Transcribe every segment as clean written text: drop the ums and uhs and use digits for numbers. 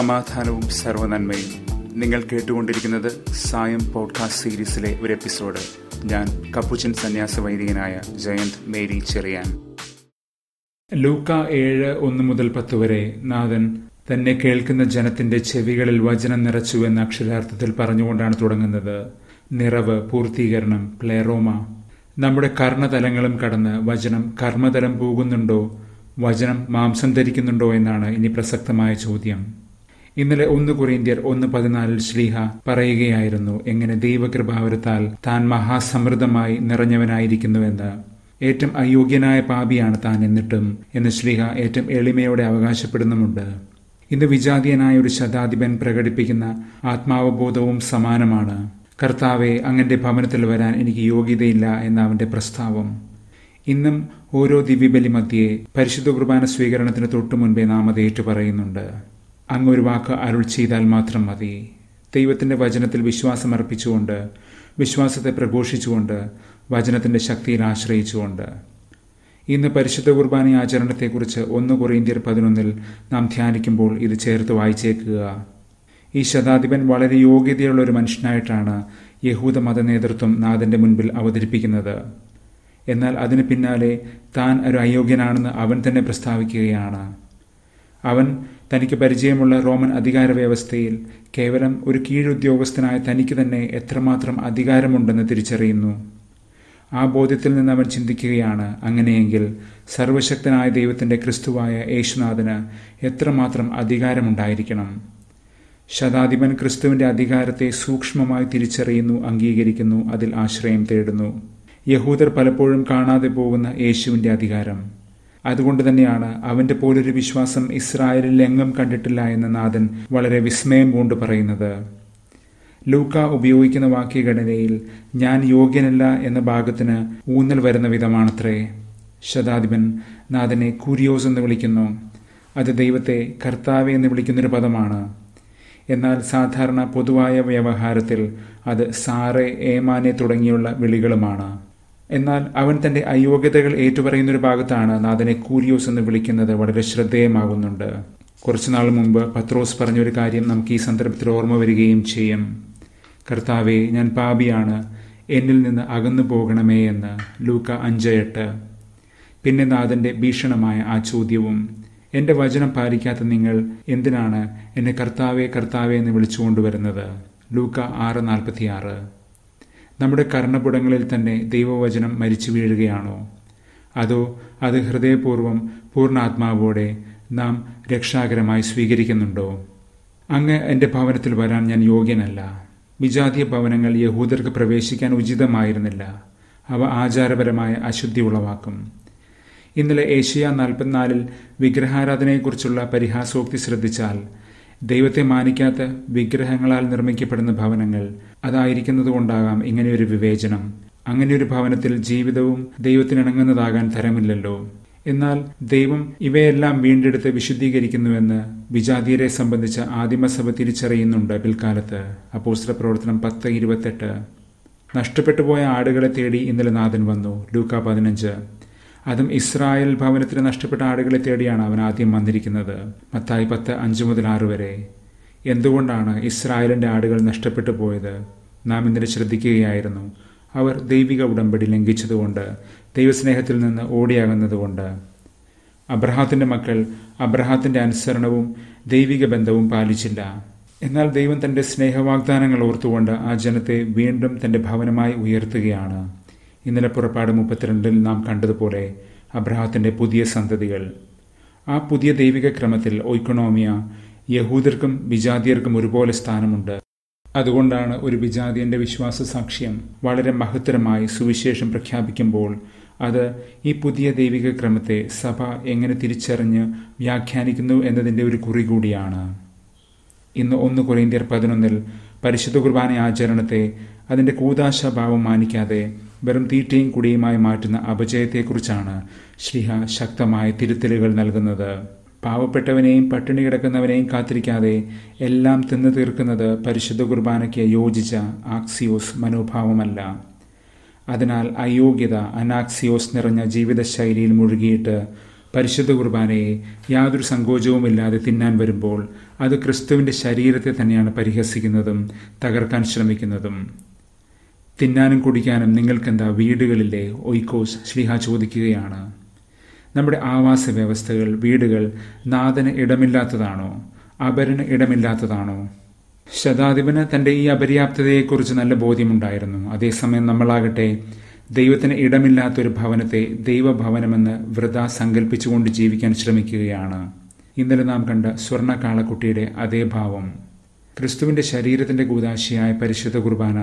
സമാധാനവും സർവ്വനന്മയും. നിങ്ങൾ കേട്ടുകൊണ്ടിരിക്കുന്നത് സായം പോഡ്കാസ്റ്റ് സീരീസിലെ ഒരു എപ്പിസോഡ്. ഞാൻ കപ്പുച്ചിൻ സന്യാസ വൈദികനായ ജയന്ത് മേരി ചെറിയാൻ. ലൂക്ക 7:1-10 വരെ നാഥൻ തന്നെ കേൾക്കുന്ന ജനത്തിന്റെ ചെവികളിൽ വചനം നിറച്ചു എന്ന അക്ഷരാർത്ഥത്തിൽ പറഞ്ഞുകൊണ്ടാണ് തുടങ്ങുന്നത്. നിറവ്, പൂർത്തീകരണം, പ്ലേറോമ. നമ്മുടെ കർണതലങ്ങളും കടന്ന് വചനം കർമ്മതലം പോകുന്നുണ്ടോ, വചനം മാംസം ധരിക്കുന്നുണ്ടോ എന്നാണ് ഇനി പ്രസക്തമായ ചോദ്യം. ഇന്നലെ 1 Corinthians 1:14 ശ്ലീഹ പറയുകയായിരുന്നു എങ്ങനെ ദൈവകൃപാവരത്താൽ താൻ മഹാസമൃദ്ധമായി നിറഞ്ഞവനായിരിക്കുന്നുവെന്ന്. ഏറ്റവും അയോഗ്യനായ പാപിയാണ് താൻ, എന്നിട്ടും എന്ന് ശ്ലീഹ ഏറ്റവും എളിമയോടെ അവകാശപ്പെടുന്നുമുണ്ട്. ഇന്ന് വിജാതീയനായ ഒരു ശതാധിപൻ പ്രകടിപ്പിക്കുന്ന ആത്മാവബോധവും സമാനമാണ്. കർത്താവെ, അങ്ങന്റെ ഭവനത്തിൽ വരാൻ എനിക്ക് യോഗ്യതയില്ല എന്ന അവന്റെ പ്രസ്താവം. ഇന്നും ഓരോ ദിവ്യബലി മധ്യേ പരിശുദ്ധ കുർബാന സ്വീകരണത്തിന് തൊട്ടു മുൻപേ നാം അത് ഏറ്റുപറയുന്നുണ്ട്. അങ്ങൊരു വാക്ക് അരുൾ ചെയ്താൽ മാത്രം മതി. ദൈവത്തിൻ്റെ വചനത്തിൽ വിശ്വാസമർപ്പിച്ചുകൊണ്ട്, വിശ്വാസത്തെ പ്രഘോഷിച്ചുകൊണ്ട്, വചനത്തിൻ്റെ ശക്തിയിൽ ആശ്രയിച്ചുകൊണ്ട് ഇന്ന് പരിശുദ്ധ കുർബാന ആചരണത്തെക്കുറിച്ച് 1 Corinthians 11 നാം ധ്യാനിക്കുമ്പോൾ ഇത് ചേർത്ത് വായിച്ചേക്കുക. ഈ ശതാധിപൻ വളരെ യോഗ്യതയുള്ള ഒരു മനുഷ്യനായിട്ടാണ് യഹൂദ മത നേതൃത്വം നാഥൻ്റെ മുൻപിൽ അവതരിപ്പിക്കുന്നത്. എന്നാൽ അതിന് പിന്നാലെ താൻ ഒരു അയോഗ്യനാണെന്ന് അവൻ തന്നെ പ്രസ്താവിക്കുകയാണ്. അവൻ തനിക്ക് പരിചയമുള്ള റോമൻ അധികാര വ്യവസ്ഥയിൽ കേവലം ഒരു കീഴുദ്യോഗസ്ഥനായ തനിക്ക് തന്നെ എത്രമാത്രം അധികാരമുണ്ടെന്ന് തിരിച്ചറിയുന്നു. ആ ബോധ്യത്തിൽ നിന്ന് അവൻ ചിന്തിക്കുകയാണ്, അങ്ങനെയെങ്കിൽ സർവശക്തനായ ദൈവത്തിൻ്റെ ക്രിസ്തുവായ യേശുനാഥന് എത്രമാത്രം അധികാരമുണ്ടായിരിക്കണം. ശതാധിപൻ ക്രിസ്തുവിൻ്റെ അധികാരത്തെ സൂക്ഷ്മമായി തിരിച്ചറിയുന്നു, അംഗീകരിക്കുന്നു, അതിൽ ആശ്രയം തേടുന്നു. യഹൂദർ പലപ്പോഴും കാണാതെ പോകുന്ന യേശുവിൻ്റെ അധികാരം. അതുകൊണ്ട് തന്നെയാണ് അവൻ്റെ പോലൊരു വിശ്വാസം ഇസ്രായേലിൽ എങ്ങും കണ്ടിട്ടില്ല എന്ന് നാഥൻ വളരെ വിസ്മയം കൊണ്ട് പറയുന്നത്. ലൂക്ക ഉപയോഗിക്കുന്ന വാക്യഘടനയിൽ ഞാൻ യോഗ്യനല്ല എന്ന ഭാഗത്തിന് ഊന്നൽ വരുന്ന വിധമാണത്രേ ശതാധിപൻ നാഥനെ കൂരിയോസ് എന്ന് വിളിക്കുന്നു. അത് ദൈവത്തെ കർത്താവെ എന്ന് വിളിക്കുന്നൊരു പദമാണ്. എന്നാൽ സാധാരണ പൊതുവായ വ്യവഹാരത്തിൽ അത് സാറെ, ഏമാനെ തുടങ്ങിയുള്ള വിളികളുമാണ്. എന്നാൽ അവൻ തൻ്റെ അയോഗ്യതകൾ ഏറ്റുപറയുന്നൊരു ഭാഗത്താണ് നാഥനെ കൂരിയോസ് എന്ന് വിളിക്കുന്നത് വളരെ ശ്രദ്ധേയമാകുന്നുണ്ട്. കുറച്ചുനാൾ മുമ്പ് പത്രോസ് പറഞ്ഞൊരു കാര്യം നമുക്ക് ഈ സന്ദർഭത്തിൽ ഓർമ്മ വരികയും ചെയ്യും. കർത്താവെ, ഞാൻ പാപിയാണ്, എന്നിൽ നിന്ന് അകന്നു പോകണമേ എന്ന്. ലൂക്ക 5:8. പിന്നെ നാഥൻ്റെ ഭീഷണമായ ആ ചോദ്യവും, എൻ്റെ വചനം പാലിക്കാത്ത നിങ്ങൾ എന്തിനാണ് എന്നെ കർത്താവെ കർത്താവെ എന്ന് വിളിച്ചുകൊണ്ടുവരുന്നത്. ലൂക്ക 6:46. നമ്മുടെ കർണപുടങ്ങളിൽ തന്നെ ദൈവവചനം മരിച്ചു വീഴുകയാണോ, അതോ അത് ഹൃദയപൂർവ്വം പൂർണ്ണാത്മാവോടെ നാം രക്ഷാകരമായി സ്വീകരിക്കുന്നുണ്ടോ? അങ്ങ് എൻ്റെ ഭവനത്തിൽ വരാൻ ഞാൻ യോഗ്യനല്ല. വിജാതീയ ഭവനങ്ങൾ യഹൂദർക്ക് പ്രവേശിക്കാൻ ഉചിതമായിരുന്നില്ല. അവ ആചാരപരമായ അശുദ്ധി ഉളവാക്കും. ഇന്നലെ ഏഷ്യ 44 വിഗ്രഹാരാധനയെക്കുറിച്ചുള്ള പരിഹാസോക്തി ശ്രദ്ധിച്ചാൽ, ദൈവത്തെ മാനിക്കാത്ത വിഗ്രഹങ്ങളാൽ നിർമ്മിക്കപ്പെടുന്ന ഭവനങ്ങൾ, അതായിരിക്കുന്നതുകൊണ്ടാകാം ഇങ്ങനെയൊരു വിവേചനം. അങ്ങനെയൊരു ഭവനത്തിൽ ജീവിതവും ദൈവത്തിനിണങ്ങുന്നതാകാൻ തരമില്ലല്ലോ. എന്നാൽ ദൈവം ഇവയെല്ലാം വീണ്ടെടുത്ത് വിശുദ്ധീകരിക്കുന്നുവെന്ന് വിജാതീയരെ സംബന്ധിച്ച ആദിമസഭ തിരിച്ചറിയുന്നുണ്ട് പിൽക്കാലത്ത്. അപ്പോസ്തലപ്രവർത്തനം 10:28. നഷ്ടപ്പെട്ടുപോയ ആടുകളെ തേടി ഇന്നലെ നാഥൻ വന്നു. ലൂക്ക 15. അതും ഇസ്രായേൽ ഭവനത്തിന് നഷ്ടപ്പെട്ട ആടുകളെ തേടിയാണ് അവൻ ആദ്യം വന്നിരിക്കുന്നത്. മത്തായി 10:5-6 വരെ. എന്തുകൊണ്ടാണ് ഇസ്രായേലിൻ്റെ ആടുകൾ നഷ്ടപ്പെട്ടു പോയത്? നാം ഇന്നലെ ശ്രദ്ധിക്കുകയായിരുന്നു. അവർ ദൈവിക ഉടമ്പടി ലംഘിച്ചതുകൊണ്ട്, ദൈവസ്നേഹത്തിൽ നിന്ന് ഓടിയാകുന്നതുകൊണ്ട്. അബ്രഹാത്തിൻ്റെ മക്കൾ അബ്രഹാത്തിൻ്റെ അനുസരണവും ദൈവിക ബന്ധവും പാലിച്ചില്ല. എന്നാൽ ദൈവം തൻ്റെ സ്നേഹവാഗ്ദാനങ്ങൾ ഓർത്തുകൊണ്ട് ആ ജനത്തെ വീണ്ടും തൻ്റെ ഭവനമായി ഉയർത്തുകയാണ്. ഇന്നലെ പുറപ്പാട് 32 നാം കണ്ടതുപോലെ അബ്രഹാത്തിൻ്റെ പുതിയ സന്തതികൾ. ആ പുതിയ ദൈവിക ക്രമത്തിൽ ഓയിക്കോണോമിയ യഹൂദർക്കും വിജാതീയർക്കും ഒരുപോലെ സ്ഥാനമുണ്ട്. അതുകൊണ്ടാണ് ഒരു വിജാതീയൻ്റെ വിശ്വാസ സാക്ഷ്യം വളരെ മഹത്തരമായി സുവിശേഷം പ്രഖ്യാപിക്കുമ്പോൾ അത് ഈ പുതിയ ദൈവിക ക്രമത്തെ സഭ എങ്ങനെ തിരിച്ചറിഞ്ഞ് വ്യാഖ്യാനിക്കുന്നു എന്നതിൻ്റെ ഒരു കുറി കൂടിയാണ്. ഇന്ന് 1 Corinthians 11 പരിശുദ്ധ കുർബാന ആചരണത്തെ അതിൻ്റെ കൂദാശഭാവം മാനിക്കാതെ വെറും തീറ്റയും കുടിയുമായി മാറ്റുന്ന അപജയത്തെക്കുറിച്ചാണ് ശ്ലീഹ ശക്തമായ തിരുത്തലുകൾ നൽകുന്നത്. പാവപ്പെട്ടവനെയും പട്ടിണി കിടക്കുന്നവനെയും കാത്തിരിക്കാതെ എല്ലാം തിന്നു തീർക്കുന്നത് പരിശുദ്ധ കുർബാനയ്ക്ക് യോജിച്ച ആക്സിയോസ് മനോഭാവമല്ല. അതിനാൽ അയോഗ്യത, അനാക്സിയോസ് നിറഞ്ഞ ജീവിതശൈലിയിൽ മുഴുകിയിട്ട് പരിശുദ്ധ കുർബാനയെ യാതൊരു സങ്കോചവുമില്ലാതെ തിന്നാൻ വരുമ്പോൾ അത് ക്രിസ്തുവിൻ്റെ ശരീരത്തെ തന്നെയാണ് പരിഹസിക്കുന്നതും തകർക്കാൻ ശ്രമിക്കുന്നതും. തിന്നാനും കുടിക്കാനും നിങ്ങൾക്കെന്താ വീടുകളിലെ ഒയ്ക്കോസ് ശ്ലീഹ ചോദിക്കുകയാണ്. നമ്മുടെ ആവാസ വ്യവസ്ഥകൾ, വീടുകൾ നാഥന് ഇടമില്ലാത്തതാണോ? അപരന് ഇടമില്ലാത്തതാണോ? ശതാധിപന് തൻ്റെ ഈ അപര്യാപ്തതയെക്കുറിച്ച് നല്ല ബോധ്യമുണ്ടായിരുന്നു. അതേസമയം നമ്മളാകട്ടെ ദൈവത്തിന് ഇടമില്ലാത്തൊരു ഭവനത്തെ ദൈവഭവനമെന്ന് വൃഥാ സങ്കല്പിച്ചുകൊണ്ട് ജീവിക്കാൻ ശ്രമിക്കുകയാണ്. ഇന്നലെ നാം കണ്ട സ്വർണ്ണ കാളക്കുട്ടിയുടെ അതേ ഭാവം. ക്രിസ്തുവിൻ്റെ ശരീരത്തിൻ്റെ കൂദാശിയായ പരിശുദ്ധ കുർബാന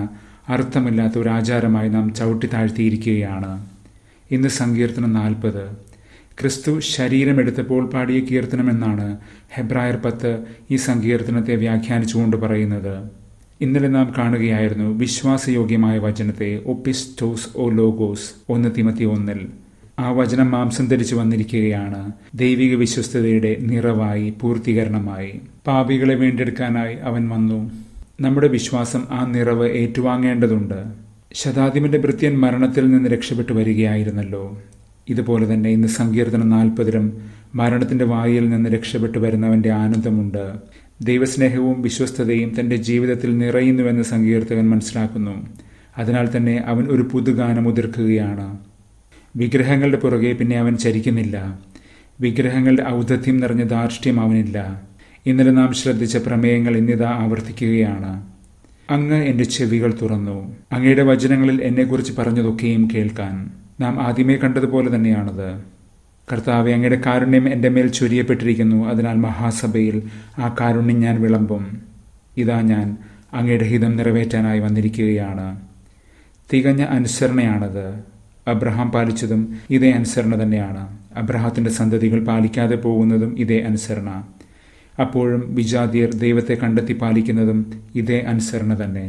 അർത്ഥമില്ലാത്ത ഒരു ആചാരമായി നാം ചവിട്ടി താഴ്ത്തിയിരിക്കുകയാണ്. ഇന്ന് സങ്കീർത്തനം 40 ക്രിസ്തു ശരീരമെടുത്തപ്പോൾ പാടിയ കീർത്തനമെന്നാണ് ഹെബ്രായർ 10 ഈ സങ്കീർത്തനത്തെ വ്യാഖ്യാനിച്ചുകൊണ്ട് പറയുന്നത്. ഇന്നലെ നാം കാണുകയായിരുന്നു വിശ്വാസയോഗ്യമായ വചനത്തെ, ഒപ്പിസ്റ്റോസ് ഓ ലോഗോസ്, 1 തിമത്തി 1. ആ വചനം മാംസം ധരിച്ചു വന്നിരിക്കുകയാണ്, ദൈവിക വിശ്വസ്തതയുടെ നിറവായി, പൂർത്തീകരണമായി. പാപികളെ വീണ്ടെടുക്കാനായി അവൻ വന്നു. നമ്മുടെ വിശ്വാസം ആ നിറവ് ഏറ്റുവാങ്ങേണ്ടതുണ്ട്. ശതാധിപന്റെ ഭൃത്യൻ മരണത്തിൽ നിന്ന് രക്ഷപ്പെട്ടു വരികയായിരുന്നല്ലോ, ഇതുപോലെ തന്നെ ഇന്ന് സങ്കീർത്തനം 40 മരണത്തിൻ്റെ വായിൽ നിന്ന് രക്ഷപ്പെട്ടു വരുന്നവൻ്റെ ആനന്ദമുണ്ട്. ദൈവസ്നേഹവും വിശ്വസ്തതയും തൻ്റെ ജീവിതത്തിൽ നിറയുന്നുവെന്ന് സങ്കീർത്തകൻ മനസ്സിലാക്കുന്നു. അതിനാൽ തന്നെ അവൻ ഒരു പുതുഗാനം ഉതിർക്കുകയാണ്. വിഗ്രഹങ്ങളുടെ പുറകെ പിന്നെ അവൻ ചരിക്കുന്നില്ല. വിഗ്രഹങ്ങളുടെ ഔദ്ധത്യം നിറഞ്ഞ ധാർഷ്ട്യം അവനില്ല. ഇന്നലെ നാം ശ്രദ്ധിച്ച പ്രമേയങ്ങൾ ഇന്നിതാ ആവർത്തിക്കുകയാണ്. അങ്ങ് എൻ്റെ ചെവികൾ തുറന്നു, അങ്ങയുടെ വചനങ്ങളിൽ എന്നെക്കുറിച്ച് പറഞ്ഞതൊക്കെയും കേൾക്കാൻ. നാം ആദ്യമേ കണ്ടതുപോലെ തന്നെയാണത്. കർത്താവെ, അങ്ങയുടെ കാരുണ്യം എൻ്റെ മേൽ ചൊരിയപ്പെട്ടിരിക്കുന്നു, അതിനാൽ മഹാസഭയിൽ ആ കാരുണ്യം ഞാൻ വിളമ്പും. ഇതാ ഞാൻ അങ്ങയുടെ ഹിതം നിറവേറ്റാനായി വന്നിരിക്കുകയാണ്. തികഞ്ഞ അനുസരണയാണത്. അബ്രഹാം പാലിച്ചതും ഇതേ അനുസരണ തന്നെയാണ്. അബ്രഹാത്തിൻ്റെ സന്തതികൾ പാലിക്കാതെ പോകുന്നതും ഇതേ അനുസരണ. അപ്പോഴും വിജാതിയർ ദൈവത്തെ കണ്ടെത്തി പാലിക്കുന്നതും ഇതേ അനുസരണ തന്നെ.